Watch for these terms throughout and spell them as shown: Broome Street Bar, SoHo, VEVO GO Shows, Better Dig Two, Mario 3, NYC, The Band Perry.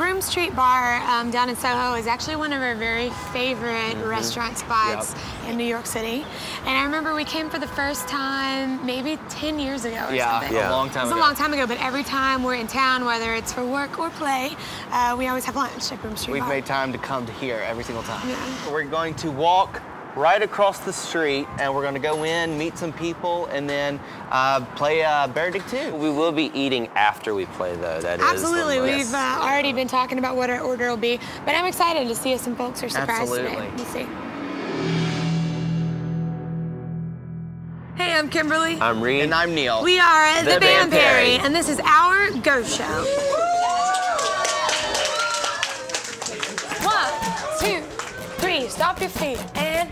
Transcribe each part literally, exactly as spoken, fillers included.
Broome Street Bar um, down in SoHo is actually one of our very favorite mm-hmm. restaurant spots yep. in New York City. And I remember we came for the first time maybe ten years ago or yeah, something. Yeah, a long time ago. It was a long time ago, but every time we're in town, whether it's for work or play, uh, we always have lunch at Broome Street We've Bar. Made time to come to here every single time. Yeah. We're going to walk right across the street, and we're gonna go in, meet some people, and then uh, play uh, Better Dig Two. We will be eating after we play, though. That Absolutely. Is. Absolutely, we've uh, already been talking about what our order will be, but I'm excited to see if some folks are surprised Absolutely. Today. We'll see. Hey, I'm Kimberly. I'm Reed. And I'm Neil. We are at The, the Band Perry, and this is our Go Show. One, two, three, stop your feet, and.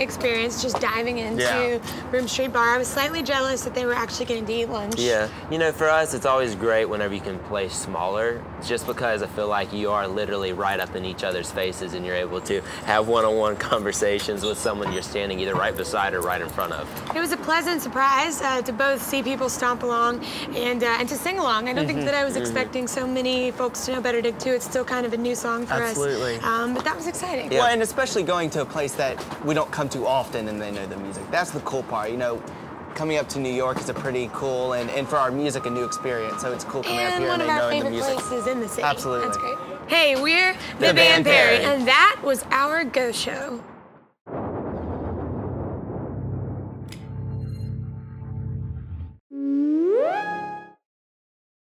Experience just diving into yeah. Broome Street Bar. I was slightly jealous that they were actually getting to eat lunch. Yeah, you know, for us, it's always great whenever you can play smaller, just because I feel like you are literally right up in each other's faces and you're able to have one-on-one conversations with someone you're standing either right beside or right in front of. It was a pleasant surprise uh, to both see people stomp along and, uh, and to sing along. I don't mm-hmm. think that I was mm-hmm. expecting so many folks to know Better Dig Two. It's still kind of a new song for Absolutely. Us. Absolutely. Um, but that was exciting. Yeah. Well, and especially going to a place that we don't come to often and they know the music. That's the cool part, you know. coming up to New York is a pretty cool, and, and for our music, a new experience. So it's cool coming and up here and knowing the music. And one of our favorite places in the city. Absolutely. That's great. Hey, we're The, the Band Perry, and that was our Go Show.